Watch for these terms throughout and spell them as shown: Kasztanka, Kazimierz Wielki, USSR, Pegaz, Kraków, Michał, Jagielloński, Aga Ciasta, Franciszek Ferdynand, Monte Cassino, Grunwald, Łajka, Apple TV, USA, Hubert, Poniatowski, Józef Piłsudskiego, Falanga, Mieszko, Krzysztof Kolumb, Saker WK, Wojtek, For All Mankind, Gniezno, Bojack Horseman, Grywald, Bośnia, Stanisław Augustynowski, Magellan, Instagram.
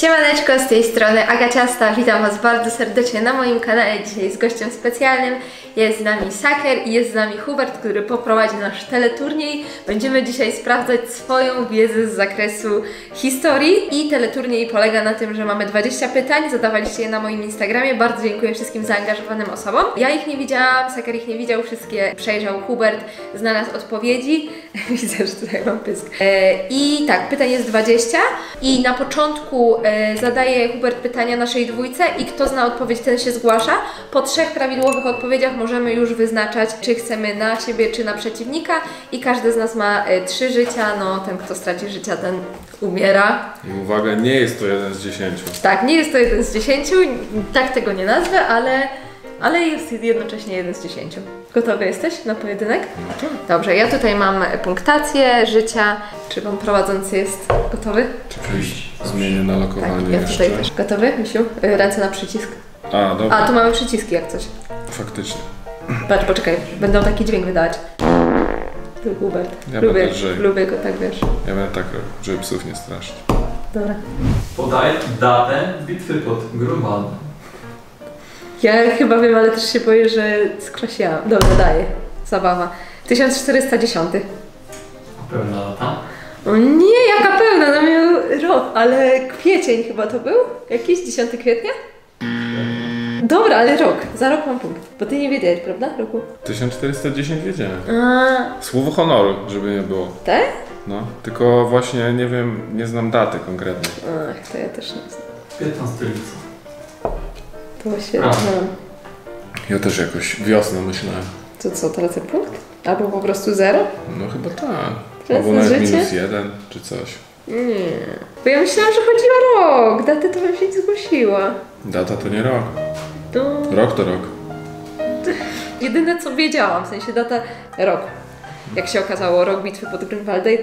Siemaneczko, z tej strony Aga Ciasta, witam Was bardzo serdecznie na moim kanale. Dzisiaj z gościem specjalnym jest z nami Saker i jest z nami Hubert, który poprowadzi nasz teleturniej. Będziemy dzisiaj sprawdzać swoją wiedzę z zakresu historii i teleturniej polega na tym, że mamy 20 pytań, zadawaliście je na moim Instagramie. Bardzo dziękuję wszystkim zaangażowanym osobom. Ja ich nie widziałam, Saker ich nie widział, wszystkie przejrzał Hubert, znalazł odpowiedzi. Widzę, że tutaj mam pysk. I tak, pytań jest 20 i na początku zadaje Hubert pytania naszej dwójce i kto zna odpowiedź, ten się zgłasza. Po 3 prawidłowych odpowiedziach możemy już wyznaczać, czy chcemy na siebie, czy na przeciwnika i każdy z nas ma 3 życia, no ten, kto straci życia, ten umiera. I uwaga, nie jest to 1 z 10. Tak, nie jest to 1 z 10, tak tego nie nazwę, ale jest jednocześnie 1 z 10. Gotowy jesteś na pojedynek? Dobrze, ja tutaj mam punktację życia. Czy pan prowadzący jest gotowy? Oczywiście. Zmienię na lokowanie. Tak, ja tutaj jeszcze. Też. Gotowy, Misiu? Ręce na przycisk. A, dobra. A, tu mamy przyciski jak coś. Faktycznie. Patrz, poczekaj, będą taki dźwięk wydawać. Tu Hubert. Ja lubię go, tak wiesz. Ja będę tak, żeby psów nie straszyć. Dobra. Podaj datę bitwy pod Grunwaldem. Ja chyba wiem, ale też się boję, że skrosiłam. Dobra, daję. Zabawa. 1410. Pełna data? O nie, jaka pełna, no miał rok, ale kwiecień chyba to był? Jakiś 10 kwietnia? Dobra, ale rok. Za rok mam punkt. Bo ty nie wiedziałeś, prawda? Roku? 1410 wiedziałem. A... Słowo honoru, żeby nie było. Tak? No, tylko właśnie nie wiem, nie znam daty konkretnej. Ach, to ja też nie znam. 15 lipca. To świetne. Ja też jakoś wiosną myślałem. To co, tracę punkt? Albo po prostu 0? No chyba tak. Albo nawet -1 czy coś. Nie. Bo ja myślałam, że chodzi o rok. Datę to bym się nie zgłosiła. Data to nie rok. To... Rok to rok. Jedyne co wiedziałam, w sensie data... Rok. Jak się okazało, rok bitwy pod Grunwaldem...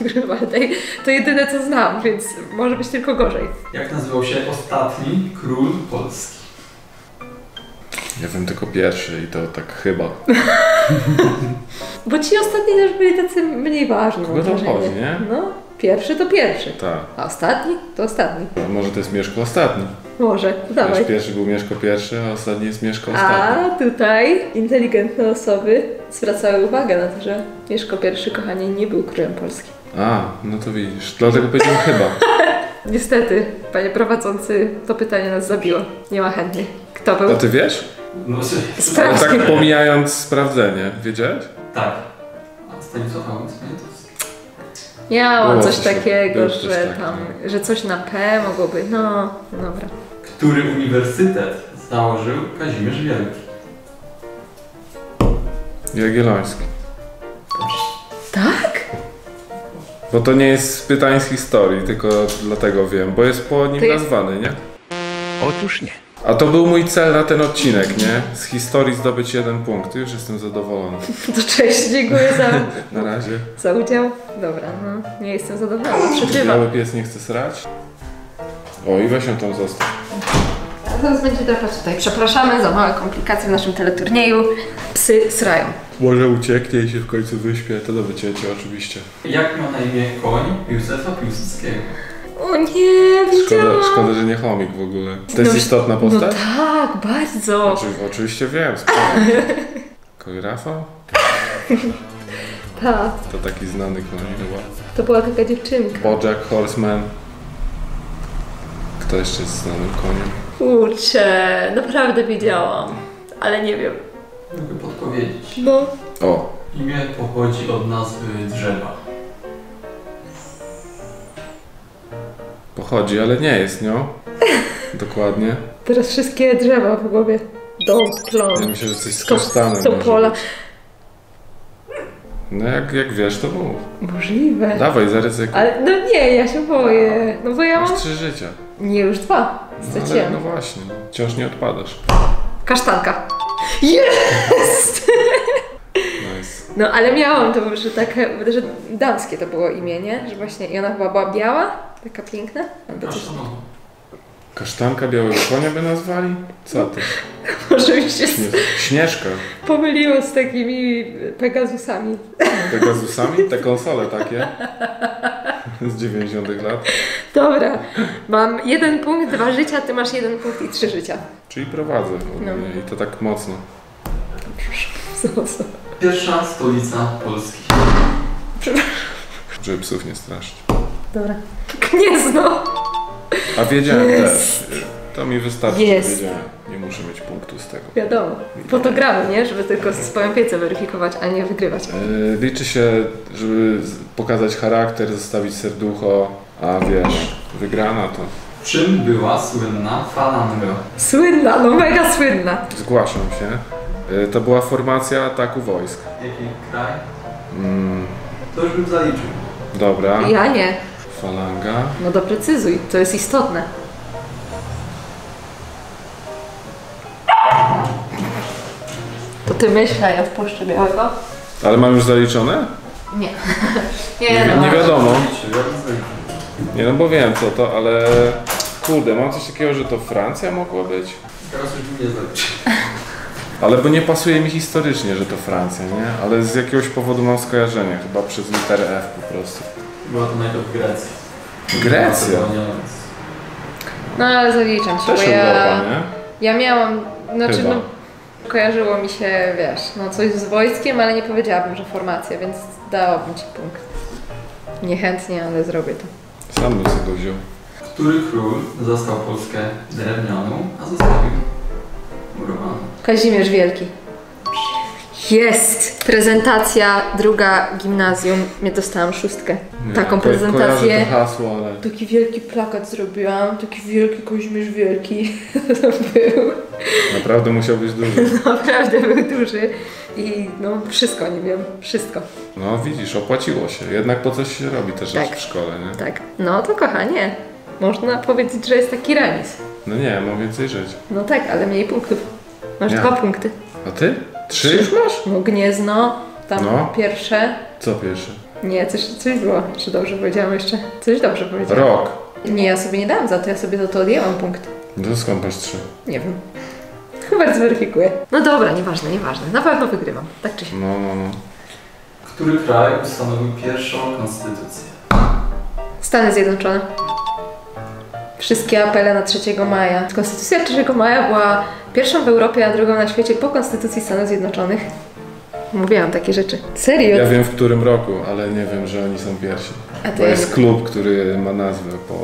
Grywaldej. To jedyne co znam, więc może być tylko gorzej. Jak nazywał się ostatni król Polski? Ja wiem tylko pierwszy i to tak chyba. Bo ci ostatni też byli tacy mniej ważni. Kogo to chodzi, nie? No, pierwszy to pierwszy. Tak. A ostatni to ostatni. A może to jest Mieszko ostatni? Może, dawaj. Wiesz, pierwszy był Mieszko pierwszy, a ostatni jest Mieszko ostatni. A tutaj inteligentne osoby zwracały uwagę na to, że Mieszko pierwszy, kochanie, nie był królem Polski. A, no to widzisz. Dlatego powiedziałem chyba. Niestety, panie prowadzący, to pytanie nas zabiło. Nie ma chętnych. Kto był? A ty wiesz? No, tak pomijając sprawdzenie. Wiedziałeś? Tak. A Stanisław Augustynowski? Miałam coś takiego, że tam, że coś na P mogłoby, no, dobra. Który uniwersytet założył Kazimierz Wielki? Jagielloński. Tak? Bo to nie jest pytań z historii, tylko dlatego wiem, bo jest po nim nazwany, nie? Otóż nie. A to był mój cel na ten odcinek, nie? Z historii zdobyć 1 punkt. Już jestem zadowolony. To cześć, dziękuję za... Na razie. Za udział? Dobra, no. Nie jestem zadowolona, przepraszam. Biały pies nie chce srać? O, i weź ją tam zostaw. A teraz będzie trochę tutaj. Przepraszamy za małe komplikacje w naszym teleturnieju. Psy srają. Może ucieknie i się w końcu wyśpie. To do wycięcia oczywiście. Jak ma na imię koń Józefa Piłsudskiego? O nie, widziałam! Szkoda, że nie chomik w ogóle. To jest istotna postać? No tak, bardzo! Oczywiście wiem, Koń Rafał? Tak. To taki znany koń chyba. To była taka dziewczynka. Bojack Horseman. Kto jeszcze jest znanym koniem? Kurczę, naprawdę widziałam. Ale nie wiem. Mogę podpowiedzieć. No. O. Imię pochodzi od nazwy drzewa. Pochodzi, ale nie jest nią. Dokładnie. Teraz wszystkie drzewa w głowie. Dąb, klon. Ja myślę, że coś z kasztanem. To pola. No jak wiesz, to mów. Możliwe. Dawaj, zaryzykuj. Ale no nie, ja się boję. No bo ja mam... Masz 3 życia. Nie, już 2. Straciłem. No, no właśnie, wciąż nie odpadasz. Kasztanka. Jest! Nice. No ale miałam to, że takie, że damskie to było imię, nie? Że właśnie, i ona chyba była biała. Taka piękna? Kasztanka białego konia by nazwali? Co ty? Może mi się... Śnieżka. Pomyliło z takimi Pegazusami. Pegazusami? Te konsole takie? z 90 lat. Dobra, mam 1 punkt, 2 życia, ty masz 1 punkt i 3 życia. Czyli prowadzę no. I to tak mocno. Pierwsza stolica Polski. Przepraszam. Żeby psów nie straszyć. Dobra. Gniezno. A wiedziałem też. To mi wystarczy, że wiedziałem. Nie muszę mieć punktu z tego. Wiadomo. Po to gramy, nie? Żeby tylko swoją piecę weryfikować, a nie wygrywać. Liczy się, żeby pokazać charakter, zostawić serducho, a wiesz, wygrana to... Czym była słynna Falanga? Słynna, no mega słynna. Zgłaszam się. To była formacja ataku wojsk. Jaki kraj? To już bym zaliczył. Dobra. Ja nie. Falanga. No doprecyzuj, to jest istotne. To ty myślaj, ja odpuszczę białego. Ale mam już zaliczone? Nie. Nie wiadomo. Nie, no bo wiem co to, ale... Kurde, mam coś takiego, że to Francja mogła być? Teraz już nie zaliczy. Ale bo nie pasuje mi historycznie, że to Francja, nie? Ale z jakiegoś powodu mam skojarzenie, chyba przez literę F po prostu. Była to najpierw Grecja. Grecja? No ale zaliczam się, też bo Europa, ja miałam, znaczy no, kojarzyło mi się, wiesz, no coś z wojskiem, ale nie powiedziałabym, że formacja, więc dałabym ci punkt. Niechętnie, ale zrobię to. Sam bym sobie to wziął. Który król zastał Polskę drewnianą, a zostawił murowaną? Kazimierz Wielki. Jest! Prezentacja druga gimnazjum. Ja dostałam 6. Nie, taką prezentację. To hasło, ale... Taki wielki plakat zrobiłam. Taki wielki Kazimierz Wielki to był. Naprawdę musiał być duży. Naprawdę był duży. I no wszystko, nie wiem. Wszystko. No widzisz, opłaciło się. Jednak po coś się robi też tak. W szkole, nie? Tak. No to kochanie, można powiedzieć, że jest taki remis. No nie, mam więcej żyć. No tak, ale mniej punktów. Masz 2 punkty. A ty? 3? Już masz? No Gniezno, tam no. Pierwsze. Co pierwsze? Nie, coś było. Czy dobrze powiedziałam jeszcze? Coś dobrze powiedziałam. Rok. Nie, ja sobie nie dałam za to, ja sobie za to odjęłam punkt. No skąd masz 3? Nie wiem. Hubert zweryfikuje. No dobra, nieważne, nieważne. Na pewno wygrywam, tak czy się. No. Który kraj ustanowił pierwszą konstytucję? Stany Zjednoczone. Wszystkie apele na 3 maja. Konstytucja 3 maja była pierwszą w Europie, a drugą na świecie po Konstytucji Stanów Zjednoczonych. Mówiłam takie rzeczy. Serio? Ja wiem w którym roku, ale nie wiem, że oni są pierwsi. To jest klub, który ma nazwę po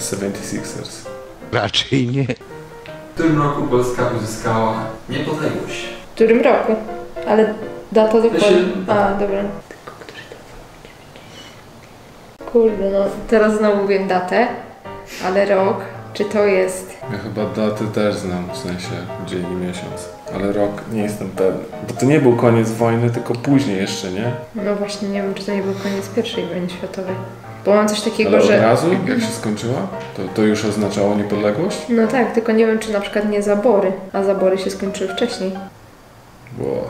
76ers. Raczej nie. W którym roku Polska uzyskała niepodległość? W którym roku? Ale data dokładnie. A, dobra. Kurde, no teraz znowu mówię datę. Ale rok, czy to jest... Ja chyba daty też znam, w sensie dzień i miesiąc. Ale rok nie jestem pewny. Bo to nie był koniec wojny, tylko później jeszcze, nie? No właśnie, nie wiem, czy to nie był koniec pierwszej wojny światowej. Bo mam coś takiego, ale że... od razu, jak się skończyła? To już oznaczało niepodległość? No tak, tylko nie wiem, czy na przykład nie zabory. A zabory się skończyły wcześniej. Bo...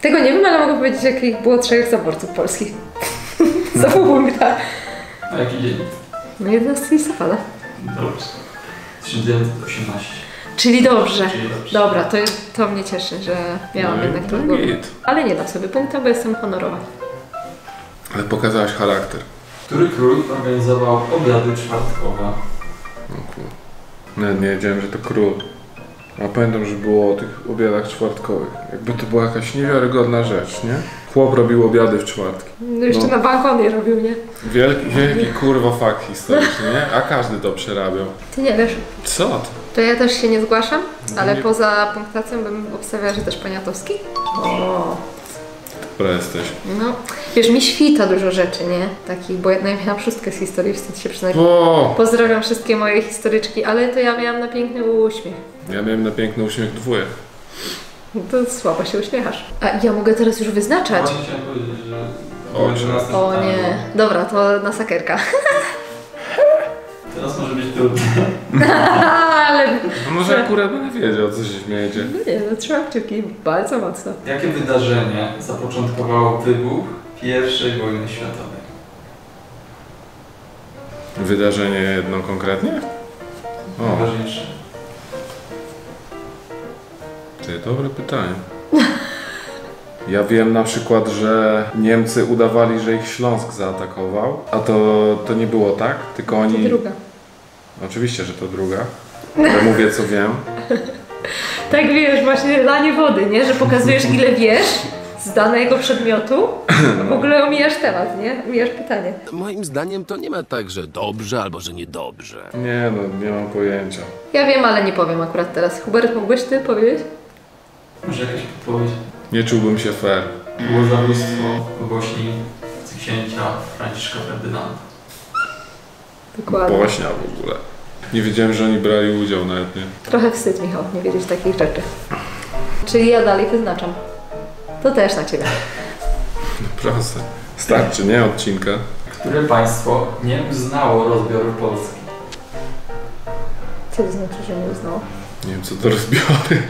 Tego nie wiem, ale mogę powiedzieć, jakich było 3 zaborców polskich. Zapomniałam. A jaki dzień? No 11 listopada. Dobrze. 1918. Czyli dobrze. Dobra, to mnie cieszy, że miałam no jednak to w głowie. Ale nie dam sobie punkta, bo jestem honorowa. Ale pokazałaś charakter. Który król organizował obiady czwartkowe? No król. Nawet nie wiedziałem, że to król. A pamiętam, że było o tych obiadach czwartkowych. Jakby to była jakaś niewiarygodna rzecz, nie? Chłop robił obiady w czwartki. No jeszcze na balkonie robił, nie? Wielki kurwa fakt historyczny, nie? A każdy to przerabiał. Ty nie wiesz. Co ty? To ja też się nie zgłaszam, ale nie... poza punktacją bym obstawiała, że też Poniatowski. O. Dobra jesteś. No, wiesz, mi świta dużo rzeczy, nie? Takich, bo ja miałam 6 z historii, wstyd się przynajmniej. O! Pozdrawiam wszystkie moje historyczki, ale to ja miałam na piękny uśmiech. Ja miałem na piękny uśmiech 2. To słabo się uśmiechasz. A ja mogę teraz już wyznaczać? O nie. Dobra, to na sakerka. Teraz może być trudno. Ale... No może akurat będę wiedział, co się śmiejecie. No nie, no trzymam kciuki bardzo mocno. Jakie wydarzenie zapoczątkowało wybuch I wojny światowej? Wydarzenie jedno konkretnie? Najważniejsze. Dobre pytanie. Ja wiem na przykład, że Niemcy udawali, że ich Śląsk zaatakował, a to nie było tak, tylko oni... To druga. Oczywiście, że to druga. Ja mówię, co wiem. Tak, wiesz, właśnie lanie wody, nie? Że pokazujesz, ile wiesz z danego przedmiotu, w ogóle omijasz temat, nie? Omijasz pytanie. Moim zdaniem to nie ma tak, że dobrze albo że niedobrze. Nie, no nie mam pojęcia. Ja wiem, ale nie powiem akurat teraz. Hubert, mógłbyś ty powiedzieć? Może jakaś podpowiedź? Nie czułbym się fair. Błogosławieństwo Bośni księcia Franciszka Ferdynanda. Dokładnie. Bośnia w ogóle. Nie wiedziałem, że oni brali udział nawet, nie? Trochę wstyd, Michał, nie wiedzieć takich rzeczy. Czyli ja dalej wyznaczam. To też na ciebie. Proste. Starczy, nie? Odcinka. Które państwo nie uznało rozbioru Polski? Co to znaczy, że nie uznało? Nie wiem, co to rozbiory.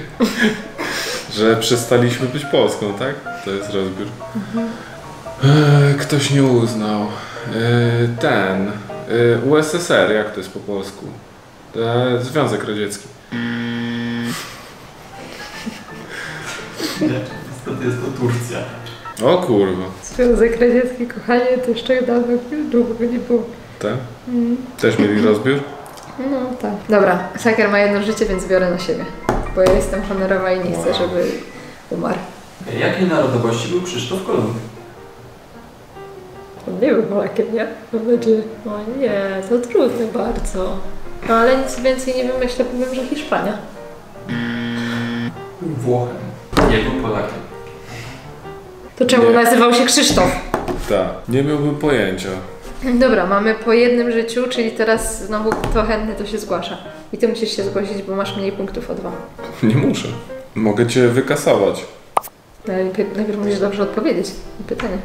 Że przestaliśmy być Polską, tak? To jest rozbiór. Mhm. Ktoś nie uznał. USSR, jak to jest po polsku? Związek Radziecki. Niestety jest to Turcja. O kurwa. Związek Radziecki, kochanie, to jeszcze długo nie było. Tak? Mm. Też mieli rozbiór? No tak. Dobra, Saker ma jedno życie, więc biorę na siebie. Bo ja jestem honorowa i nie chcę, żeby umarł. Jakiej narodowości był Krzysztof Kolumb? Nie był Polakiem, nie? Mam nadzieję. O nie, to trudne bardzo. No ale nic więcej nie wymyślę, powiem, że Hiszpania. Był Włochem. Nie był Polakiem. To czemu nazywał się Krzysztof? Tak, nie miałbym pojęcia. Dobra, mamy po jednym życiu, czyli teraz znowu kto chętny to się zgłasza. I ty musisz się zgłosić, bo masz mniej punktów o 2. Nie muszę. Mogę cię wykasować. Najpierw musisz dobrze odpowiedzieć na pytanie.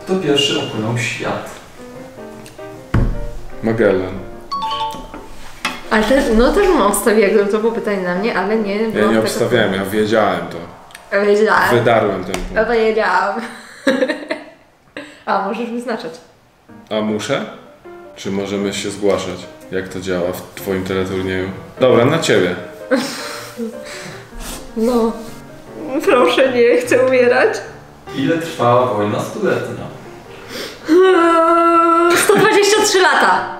Kto pierwszy opłynął świat? Magellan. Ale też, no też bym obstawiła, to było pytanie na mnie, ale nie... Ja nie obstawiałem, ja wiedziałem to. Wiedziałem. Wydarłem ten punkt. Wiedziałam. A, możesz wyznaczać. A muszę? Czy możemy się zgłaszać? Jak to działa w twoim teleturnieju? Dobra, na ciebie. No... Proszę, nie chcę umierać. Ile trwała wojna stuletnia? 123 lata!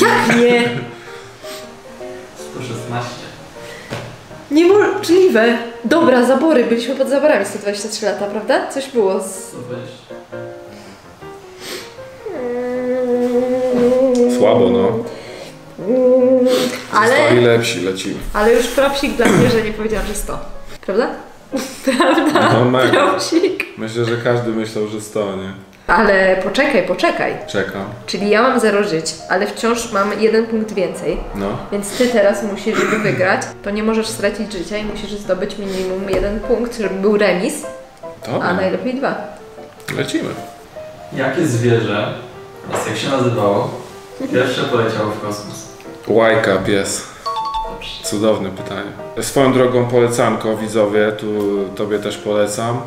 Jak nie? 116. Niemożliwe! Dobra, zabory. Byliśmy pod zaborami 123 lata, prawda? Coś było z... 120. Słabo, no. Ale... Zostali lepsi, lecimy. Ale już propsik dla mnie, że nie powiedziałam, że 100. Prawda? Prawda? No, Prosik. Myślę, że każdy myślał, że 100, nie? Ale poczekaj. Czekam. Czyli ja mam 0 żyć, ale wciąż mam 1 punkt więcej. No. Więc ty teraz musisz, żeby wygrać, to nie możesz stracić życia i musisz zdobyć minimum 1 punkt, żeby był remis. To? A najlepiej 2. Lecimy. Jakie zwierzę, oraz jak się nazywało, pierwsze poleciało w kosmos? Łajka, pies. Cudowne pytanie. Swoją drogą polecanko, widzowie, tu tobie też polecam.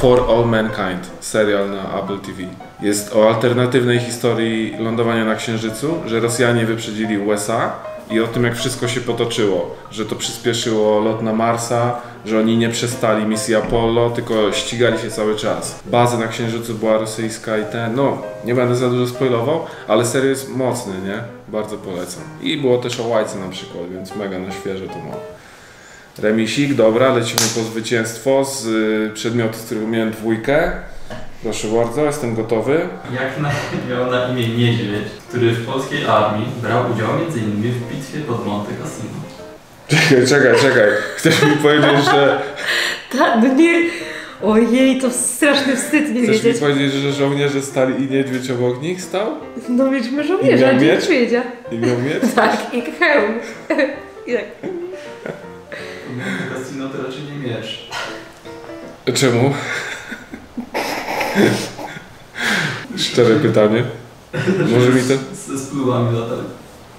For All Mankind, serial na Apple TV. Jest o alternatywnej historii lądowania na Księżycu, że Rosjanie wyprzedzili USA i o tym, jak wszystko się potoczyło. Że to przyspieszyło lot na Marsa, że oni nie przestali misji Apollo, tylko ścigali się cały czas. Baza na Księżycu była rosyjska i ten... No, nie będę za dużo spoilował, ale serial jest mocny, nie? Bardzo polecam. I było też o Łajce na przykład, więc mega na świeże to ma. Remisik, dobra, lecimy po zwycięstwo z przedmiotu, z którego miałem 2. Proszę bardzo, jestem gotowy. Jak miał na imię niedźwiedź, który w polskiej armii brał udział m.in. w bitwie pod Monte Cassino? Czekaj. Chcesz mi powiedzieć, że... nie... Ojej, to straszny wstyd nie wiedzieć. Chcesz mi powiedzieć, że żołnierze stali i niedźwiedź obok nich stał? No mieliśmy żołnierza, a niedźwiedzia. I miał miecz? Tak, i hełm. I tak. Casino to raczej nie miecz. Czemu? Szczere pytanie. Może mi to... Ze spływami latali.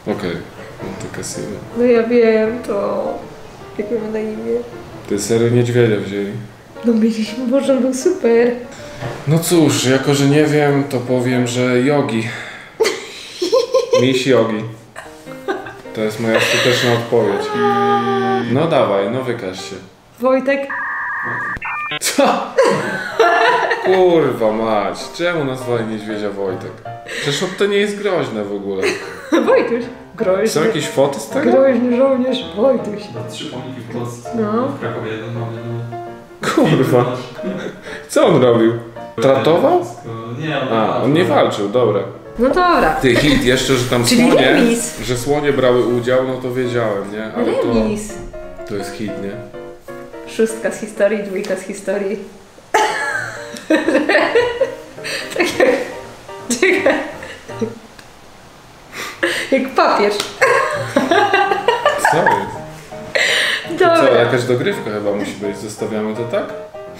Okej, Monte Cassino. No ja wiem to... Jak mam na imię? Te sery niedźwiedzia wzięli. No mieliśmy, Boże, był super. No cóż, jako że nie wiem, to powiem, że jogi. Miś jogi. To jest moja skuteczna odpowiedź. No dawaj, no wykaż się. Wojtek. Co? Kurwa mać, czemu nazwali niedźwiedzia Wojtek? Przecież to nie jest groźne w ogóle. Wojtuś. Groźny. Są jakieś foty z tego? Groźny żołnierz Wojtuś. No, 3 pomniki w Polsce. No. W Krakowie jeden mamy. Kurwa. Co on robił? Tratował? Nie, on nie walczył, dobra. No dobra. Ty hit jeszcze, że tam słonie, że słonie brały udział, no to wiedziałem, nie? Ale to jest hit, nie? 6 z historii, 2 z historii. Tak jak... Czekaj. Jak papież. Co jest? Dobra. Co, jakaś dogrywka chyba musi być, zostawiamy to tak?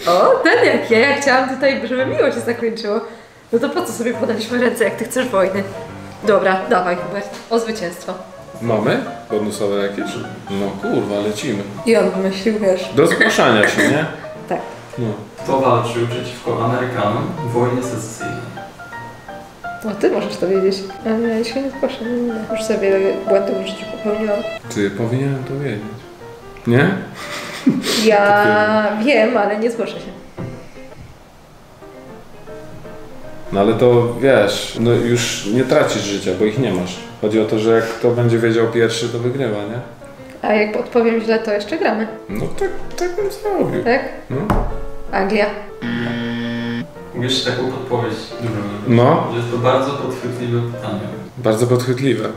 O, ten jak ja chciałam tutaj, żeby miło się zakończyło. No to po co sobie podaliśmy ręce, jak ty chcesz wojny? Dobra, dawaj Hubert, o zwycięstwo. Mamy? Bonusowe jakieś? No kurwa, lecimy. I on wymyślił, wiesz. Do zgłaszania się, nie? Tak. No. Kto walczył przeciwko Amerykanom w wojnie secesyjnej? No ty możesz to wiedzieć. Ale ja się nie zgłaszam, już sobie błędy w życiu popełniłam. Ty powinienem to wiedzieć. Nie? Ja wiem, ale nie zgłoszę się. No ale to wiesz, no już nie tracisz życia, bo ich nie masz. Chodzi o to, że jak kto będzie wiedział pierwszy, to wygrywa, nie? A jak odpowiem źle, to jeszcze gramy. No tak, tak bym zrobił. Tak? No. Anglia. Mówisz taką podpowiedź dużą. No. Że jest to bardzo podchwytliwe pytanie. Bardzo podchwytliwe.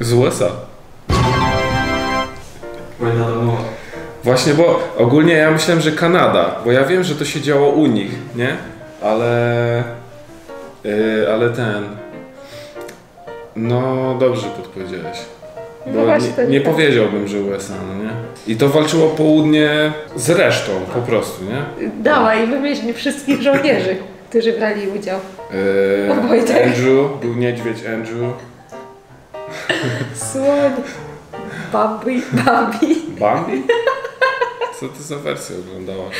Z USA. Wojna domowa. Właśnie, bo ogólnie ja myślałem, że Kanada, bo ja wiem, że to się działo u nich, nie? Ale... ale ten... No dobrze podpowiedziałeś. Bo no właśnie, nie powiedziałbym, że USA, no nie? I to walczyło południe z resztą, po prostu, nie? Dawaj, wymyślmy wszystkich żołnierzy, którzy brali udział. Andrew, był niedźwiedź Andrew. Słoń. Bambi. Bambi? Bambi? Co ty za wersję oglądałaś?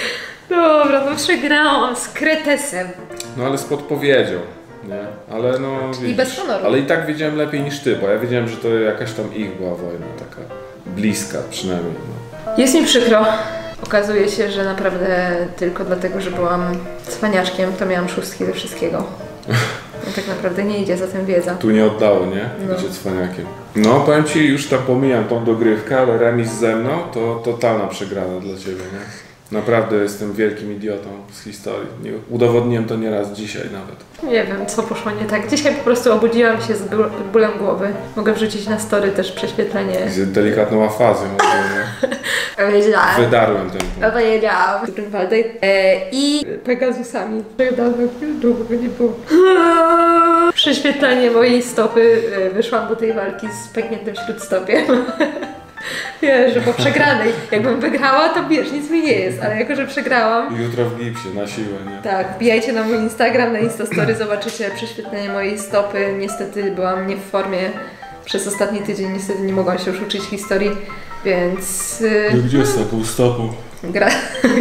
Dobra, no przegrałam z kretesem. No ale z podpowiedzią, nie? Ale no... I bez honoru. Ale i tak wiedziałem lepiej niż ty, bo ja wiedziałem, że to jakaś tam ich była wojna, taka bliska przynajmniej. No. Jest mi przykro. Okazuje się, że naprawdę tylko dlatego, że byłam cwaniaczkiem, to miałam 6 ze wszystkiego. No, tak naprawdę nie idzie za tym wiedza. Tu nie oddało, nie? Bycie cwaniakiem. No, powiem ci, już tam pomijam tą dogrywkę, ale remis ze mną to totalna przegrana dla ciebie, nie? Naprawdę jestem wielkim idiotą z historii. Udowodniłem to nieraz dzisiaj nawet. Nie wiem, co poszło nie tak. Dzisiaj po prostu obudziłam się z bólem głowy. Mogę wrzucić na story też prześwietlenie. Z delikatną afazją. Wiedziałam. Wydarłem ten punkt. Wiedziałam. Z Grunwalda i Pegazusami. Długo by nie było. Prześwietlenie mojej stopy. Wyszłam do tej walki z pękniętym śródstopiem. Wiesz, bo przegranej. Jakbym wygrała, to wiesz, nic mi nie jest, ale jako, że przegrałam... Jutro w gipsie, na siłę, nie? Tak, wbijajcie na mój Instagram, na Instastory, zobaczycie prześwietlenie mojej stopy. Niestety byłam nie w formie. Przez ostatni tydzień niestety nie mogłam się już uczyć historii, więc... Gdzie z taką stopą?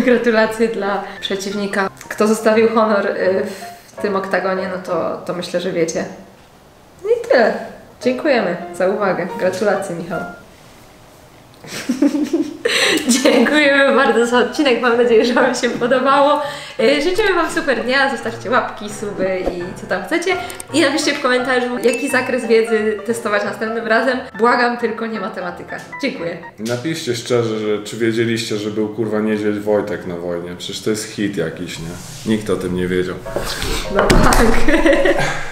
Gratulacje dla przeciwnika. Kto zostawił honor w tym oktagonie, no to myślę, że wiecie. No i tyle. Dziękujemy za uwagę. Gratulacje, Michał. Dziękujemy bardzo za odcinek. Mam nadzieję, że wam się podobało. Życzymy wam super dnia. Zostawcie łapki, suby i co tam chcecie. I napiszcie w komentarzu, jaki zakres wiedzy testować następnym razem. Błagam, tylko nie matematyka. Dziękuję. Napiszcie szczerze, że czy wiedzieliście, że był kurwa niedźwiedź Wojtek na wojnie. Przecież to jest hit jakiś, nie? Nikt o tym nie wiedział. No tak.